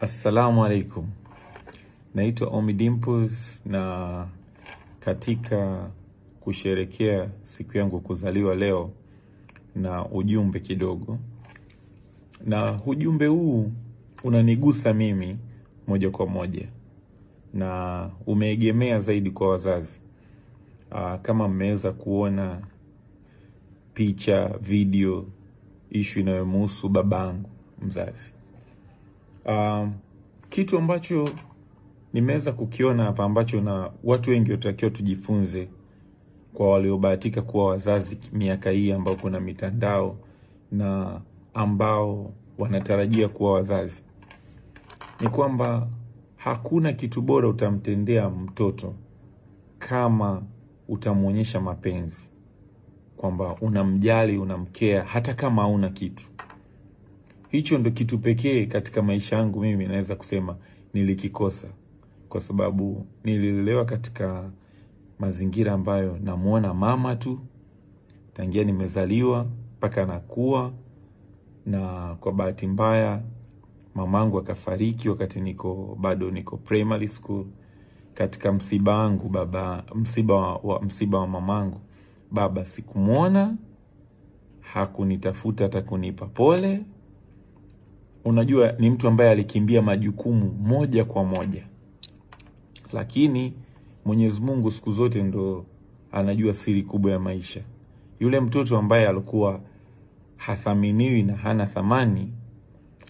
Assalamu alaikum. Naitwa Ommy Dimpoz na katika kusherekea siku yangu kuzaliwa leo na ujumbe kidogo. Na ujumbe huu unanigusa mimi moja kwa moja na umeegemea zaidi kwa wazazi. Kama mmeweza kuona picha, video, issue inayomhusu babangu mzazi. Kitu ambacho nimeweza kukiona hapa ambacho na watu wengi watakiwa tujifunze kwa waliobahatika kuwa wazazi miaka hii ambao kuna mitandao na ambao wanatarajia kuwa wazazi ni kwamba hakuna kitu bora utamtendea mtoto kama utamwonyesha mapenzi, kwamba unamjali, unamkea hata kama hauna kitu. Hicho ndo kitu pekee katika maisha yangu mimi naweza kusema nilikikosa, kwa sababu nililelewa katika mazingira ambayo namuona mama tu tangia nimezaliwa mpaka nakuwa, na kwa bahati mbaya mamangu akafariki wakati bado niko primary school. Katika msiba wangu baba, msiba wa mamangu, baba sikumuona, hakunitafuta hata kunipa pole. Unajua ni mtu ambaye alikimbia majukumu moja kwa moja. Lakini Mwenyezi Mungu siku zote ndo anajua siri kubwa ya maisha. Yule mtoto ambaye alikuwa hathaminiwi na hana thamani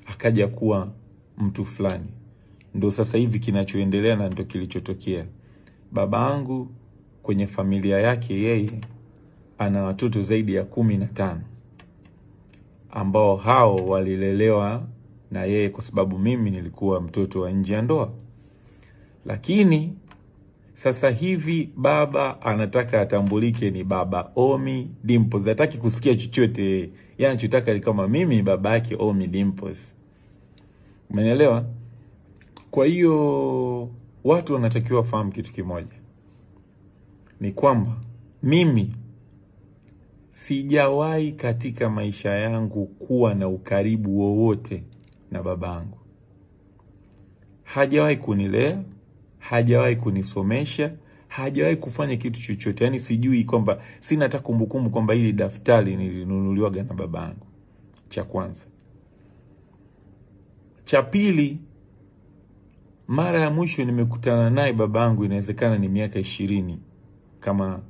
akaja kuwa mtu fulani. Ndo sasa hivi kinachoendelea na ndo kilichotokea. Babangu kwenye familia yake yeye ana watoto zaidi ya 15 ambao hao walilelewa na yeye, kwa sababu mimi nilikuwa mtoto wa nje ya ndoa. Lakini sasa hivi baba anataka atambulike ni baba Ommy Dimpoz. Hataki kusikia chochote. Yaani anachotaka ni kama mimi baba yake Ommy Dimpoz. Umeelewa? Kwa hiyo watu wanatakiwa fahamu kitu kimoja. Ni kwamba mimi sijawahi katika maisha yangu kuwa na ukaribu wowote na babangu. Hajawahi kunilea, hajawahi kunisomesha, hajawahi kufanya kitu chochote. Yaani sijui kwamba, sina hata kumbukumbu kwamba hili daftari nilinunuliwaga na babangu. Cha kwanza. Cha pili, mara ya mwisho nimekutana naye babangu inawezekana ni miaka 20 kama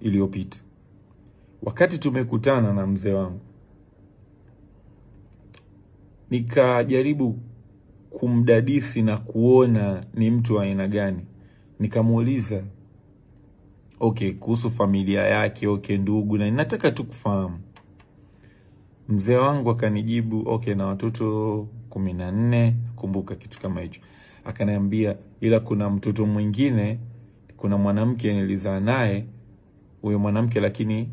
iliyopita. Wakati tumekutana na mzee wangu, nikajaribu kumdadisi na kuona ni mtu wa aina gani. Nikamuuliza kuhusu familia yake, ndugu, na ninataka tu kufahamu. Mzee wangu akanijibu na watoto 14, kumbuka kitu kama hicho. Akaniambia ila kuna mtoto mwingine, kuna mwanamke nilizaa naye, huyo mwanamke lakini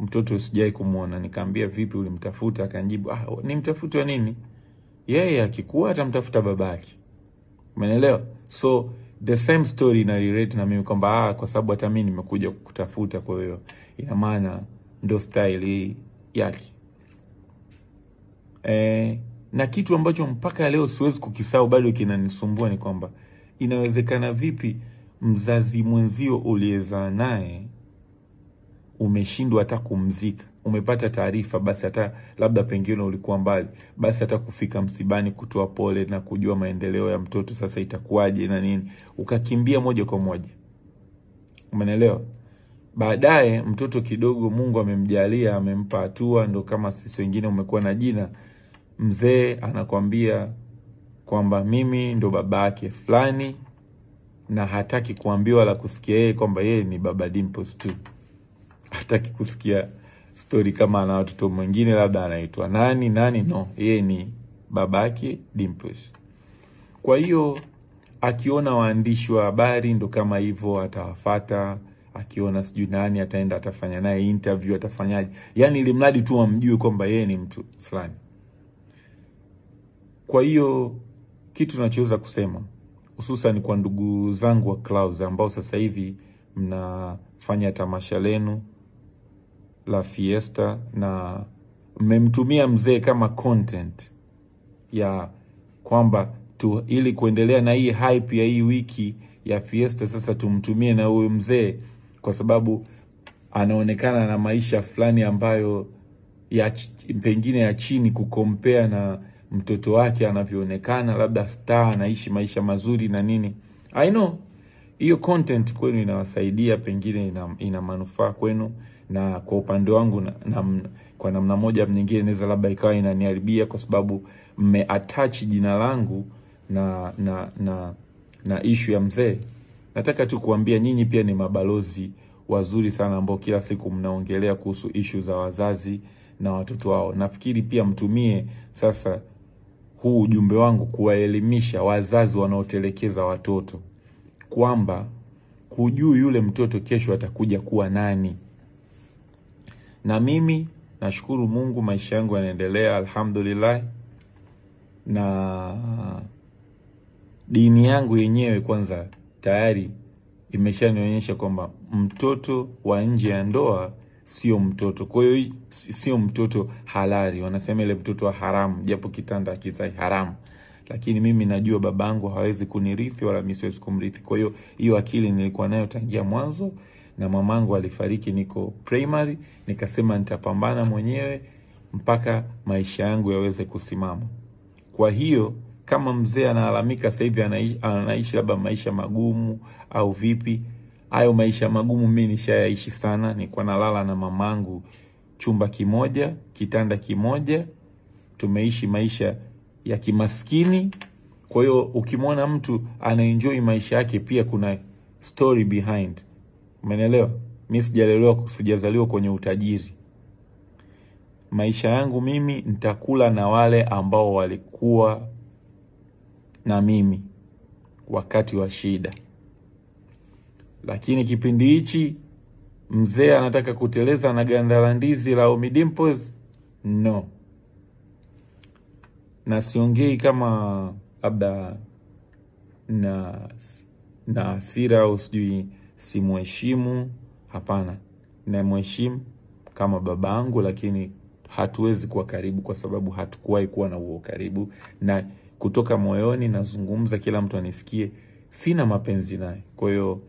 mtoto sijai kumuona. Nikamwambia vipi, ulimtafuta? Akanijibu nimtafutwa nini? Yeye akikuwa atamtafuta babake. Umeelewa? So the same story na relate na mimi kwamba kwa sababu hata mimi nimekuja kukutafuta, kwa hiyo ina maana ndo style yake. Na kitu ambacho mpaka leo siwezi kukisahau bado kinanisumbua ni kwamba inawezekana vipi mzazi mwenzio uliyezaa naye umeshindwa hata kumzika. Umepata taarifa basi hata labda pengine ulikuwa mbali, basi hata kufika msibani kutoa pole na kujua maendeleo ya mtoto sasa itakuwaje na nini, ukakimbia moja kwa moja. Umeelewa? Baadaye mtoto kidogo Mungu amemjalia, amempa hatua, ndo kama sisi wengine umekuwa na jina. Mzee anakuambia kwamba mimi ndo babake fulani na hataki kuambiwa la kusikia yeye kwamba yeye ni baba Dimpoz tu. Hataki kusikia story kama ana watoto mwingine labda anaitwa nani. No, yeye ni babake Dimpoz. Kwa hiyo akiona waandishi wa habari ndo kama hivyo atawafuata, akiona sijui nani ataenda atafanya naye interview, atafanyaje, yani ili mradi tu amjue kwamba yeye ni mtu fulani. Kwa hiyo kitu tunachoweza kusema hususan kwa ndugu zangu wa Klaus ambao sasa hivi mnafanya tamasha lenu la fiesta na mmemtumia mzee kama content ya kwamba tu, ili kuendelea na hii hype ya hii wiki ya Fiesta. Sasa tumtumie na huyu mzee, kwa sababu anaonekana na maisha fulani ambayo ya pengine ya chini kukompea na mtoto wake anavyoonekana, labda star anaishi maisha mazuri na nini. I know hiyo content kwenu inawasaidia, pengine ina manufaa kwenu, na kwa upande wangu kwa namna moja nyingine inaweza labda ikawa inaniharibia, kwa sababu mmeattach jina langu na issue ya mzee. Nataka tu kuambia nyinyi pia ni mabalozi wazuri sana ambao kila siku mnaongelea kuhusu issue za wazazi na watoto wao. Nafikiri pia mtumie sasa huu ujumbe wangu kuwaelimisha wazazi wanaotelekeza watoto, kwamba hujui yule mtoto kesho atakuja kuwa nani. Na mimi nashukuru Mungu, maisha yangu yanaendelea alhamdulillah, na dini yangu yenyewe kwanza tayari imeshanionyesha kwamba mtoto wa nje ya ndoa sio mtoto. Kwa hiyo sio mtoto halali, wanasema ile mtoto wa haramu, japo kitanda kizai haramu. Lakini mimi najua babangu hawezi kunirithi wala mimi siwezi kumrithi. Kwa hiyo akili nilikuwa nayo tangia mwanzo, na mamangu alifariki niko primary, nikasema nitapambana mwenyewe mpaka maisha yangu yaweze kusimama. Kwa hiyo kama mzee analalamika sasa hivi anaishi labda maisha magumu au vipi, hayo maisha magumu mimi nishayaishi sana. Nilikuwa nalala na mamangu chumba kimoja, kitanda kimoja, tumeishi maisha ya kimaskini. Kwa hiyo ukimwona mtu anaenjoy maisha yake, pia kuna story behind. Umeelewa? Mimi sijazaliwa kwenye utajiri. Maisha yangu mimi nitakula na wale ambao walikuwa na mimi wakati wa shida. Lakini kipindi hichi mzee anataka kuteleza na ganda la ndizi la Ommy Dimpoz? No. Na siongei kama labda na hasira au sijui simheshimu. Hapana, namheshimu kama babangu, lakini hatuwezi kuwa karibu kwa sababu hatukuwahi kuwa na huo karibu. Na kutoka moyoni nazungumza, kila mtu anisikie, sina mapenzi naye. Kwa hiyo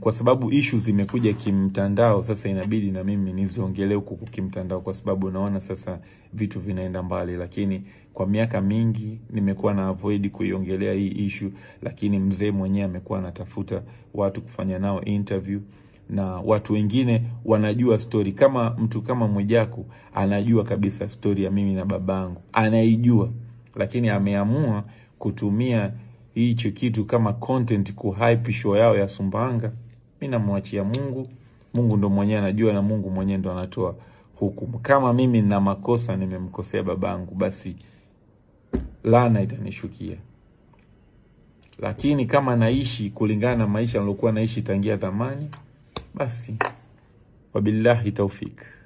kwa sababu issues zimekuja kimtandao, sasa inabidi na mimi niziongelee huko kimtandao, kwa sababu naona sasa vitu vinaenda mbali. Lakini kwa miaka mingi nimekuwa na avoid kuiongelea hii issue, lakini mzee mwenyewe amekuwa anatafuta watu kufanya nao interview, na watu wengine wanajua story. Kama mtu kama Mwejaku anajua kabisa story ya mimi na babangu, anaijua, lakini ameamua kutumia hicho kitu kama content kuhype show yao ya Sumbawanga. Mimi namwachia Mungu. Mungu ndo mwenyewe anajua, na Mungu mwenyewe ndo anatoa hukumu. Kama mimi na makosa nimemkosea babangu, basi laana itanishukia. Lakini kama naishi kulingana na maisha nilokuwa naishi tangia zamani, basi wabillahi taufik.